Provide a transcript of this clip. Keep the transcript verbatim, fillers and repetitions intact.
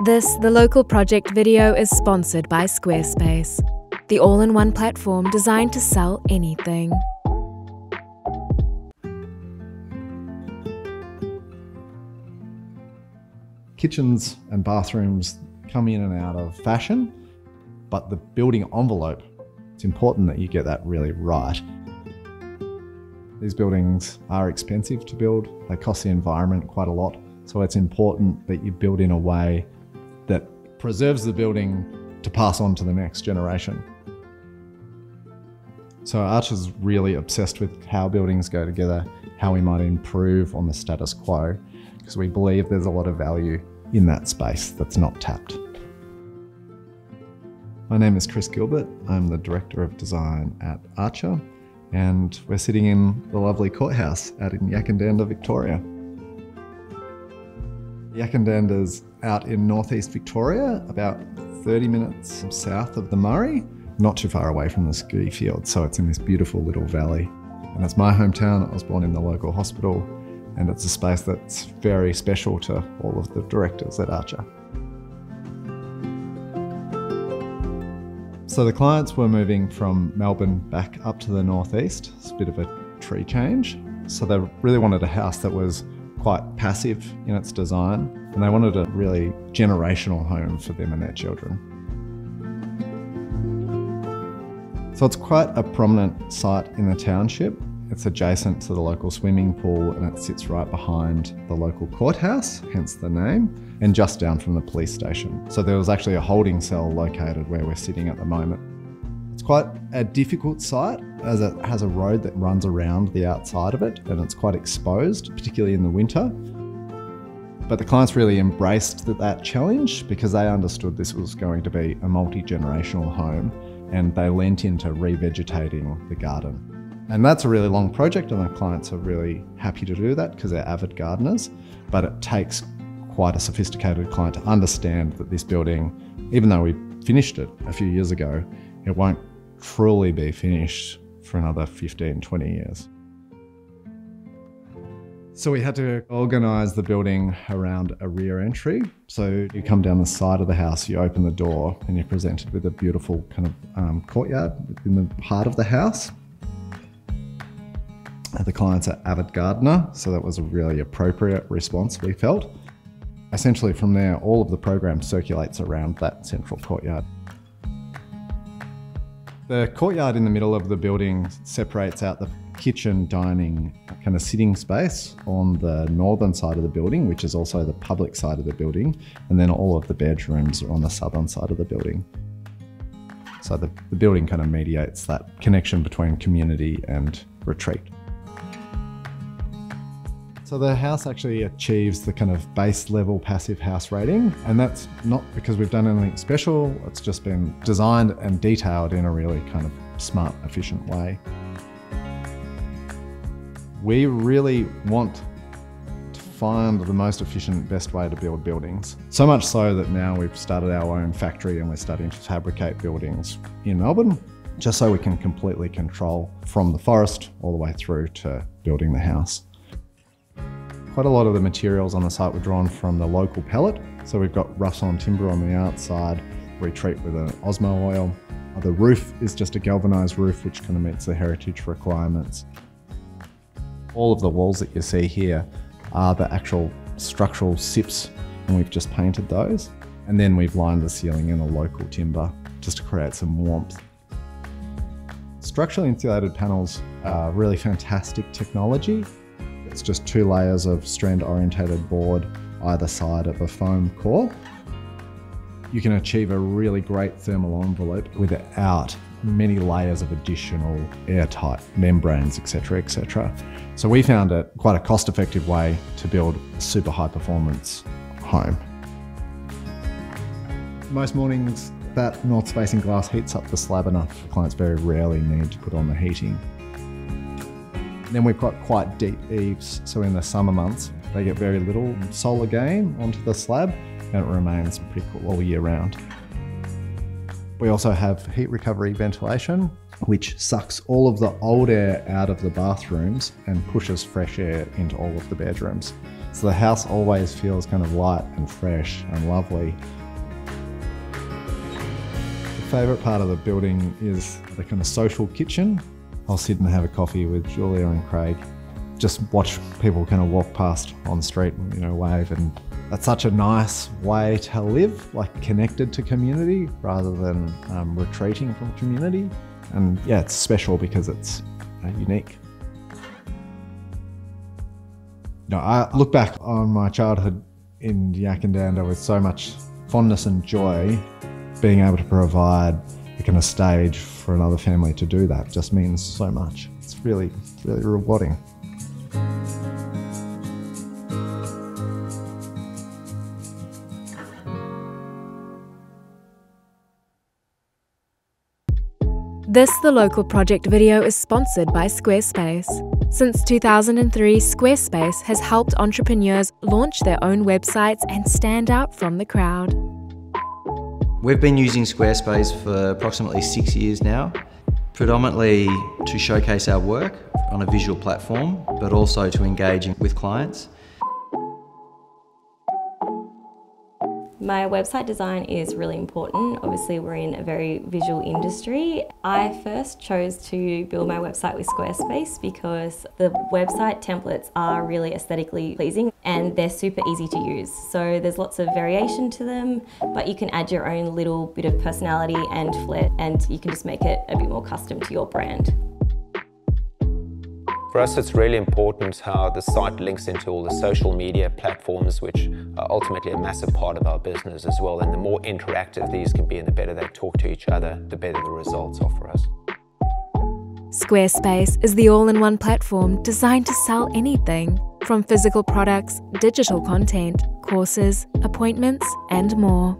This The Local Project video is sponsored by Squarespace, the all-in-one platform designed to sell anything. Kitchens and bathrooms come in and out of fashion, but the building envelope, it's important that you get that really right. These buildings are expensive to build. They cost the environment quite a lot. So it's important that you build in a way that preserves the building to pass on to the next generation. So Archer's really obsessed with how buildings go together, how we might improve on the status quo, because we believe there's a lot of value in that space that's not tapped. My name is Chris Gilbert. I'm the Director of Design at Archer, and we're sitting in the lovely Court House out in Yackandandah, Victoria. Yackandandah's out in northeast Victoria, about thirty minutes south of the Murray, not too far away from the ski field, so it's in this beautiful little valley. And it's my hometown. I was born in the local hospital, and it's a space that's very special to all of the directors at Archer. So the clients were moving from Melbourne back up to the northeast. It's a bit of a tree change. So they really wanted a house that was quite passive in its design, and they wanted a really generational home for them and their children. So it's quite a prominent site in the township. It's adjacent to the local swimming pool, and it sits right behind the local courthouse, hence the name, and just down from the police station. So there was actually a holding cell located where we're sitting at the moment. It's quite a difficult site, as it has a road that runs around the outside of it, and it's quite exposed, particularly in the winter. But the clients really embraced that challenge because they understood this was going to be a multi-generational home, and they lent into revegetating the garden. And that's a really long project, and the clients are really happy to do that because they're avid gardeners, but it takes quite a sophisticated client to understand that this building, even though we finished it a few years ago, it won't truly be finished for another fifteen, twenty years. So we had to organise the building around a rear entry. So you come down the side of the house, you open the door, and you're presented with a beautiful kind of um, courtyard in the heart of the house. The client's an avid gardener, so that was a really appropriate response, we felt. Essentially from there, all of the program circulates around that central courtyard. The courtyard in the middle of the building separates out the kitchen, dining, kind of sitting space on the northern side of the building, which is also the public side of the building, and then all of the bedrooms are on the southern side of the building. So the, the building kind of mediates that connection between community and retreat. So the house actually achieves the kind of base level passive house rating, and that's not because we've done anything special, it's just been designed and detailed in a really kind of smart, efficient way. We really want to find the most efficient, best way to build buildings. So much so that now we've started our own factory and we're starting to fabricate buildings in Melbourne, just so we can completely control from the forest all the way through to building the house. Quite a lot of the materials on the site were drawn from the local pellet. So we've got Russon timber on the outside, we treat with an Osmo oil. The roof is just a galvanised roof, which kind of meets the heritage requirements. All of the walls that you see here are the actual structural S I Ps, and we've just painted those. And then we've lined the ceiling in a local timber just to create some warmth. Structurally insulated panels are really fantastic technology. It's just two layers of strand-orientated board either side of a foam core. You can achieve a really great thermal envelope without many layers of additional airtight membranes, et cetera, et cetera. So we found it quite a cost-effective way to build a super high-performance home. Most mornings, that north-facing glass heats up the slab enough. The clients very rarely need to put on the heating. Then we've got quite deep eaves, so in the summer months they get very little solar gain onto the slab, and it remains pretty cool all year round. We also have heat recovery ventilation, which sucks all of the old air out of the bathrooms and pushes fresh air into all of the bedrooms. So the house always feels kind of light and fresh and lovely. The favourite part of the building is the kind of social kitchen. I'll sit and have a coffee with Julia and Craig. Just watch people kind of walk past on the street and, you know, wave, and that's such a nice way to live, like connected to community rather than um, retreating from community. And yeah, it's special because it's uh, unique. You know, I look back on my childhood in Yackandandah with so much fondness and joy. Being able to provide a kind of stage for another family to do that just means so much. It's really, really rewarding. This The Local Project video is sponsored by Squarespace. Since two thousand three, Squarespace has helped entrepreneurs launch their own websites and stand out from the crowd. We've been using Squarespace for approximately six years now, predominantly to showcase our work on a visual platform, but also to engage with clients. My website design is really important. Obviously, we're in a very visual industry. I first chose to build my website with Squarespace because the website templates are really aesthetically pleasing and they're super easy to use. So there's lots of variation to them, but you can add your own little bit of personality and flair, and you can just make it a bit more custom to your brand. For us, it's really important how the site links into all the social media platforms, which are ultimately a massive part of our business as well. And the more interactive these can be and the better they talk to each other, the better the results are for us. Squarespace is the all-in-one platform designed to sell anything, from physical products, digital content, courses, appointments, and more.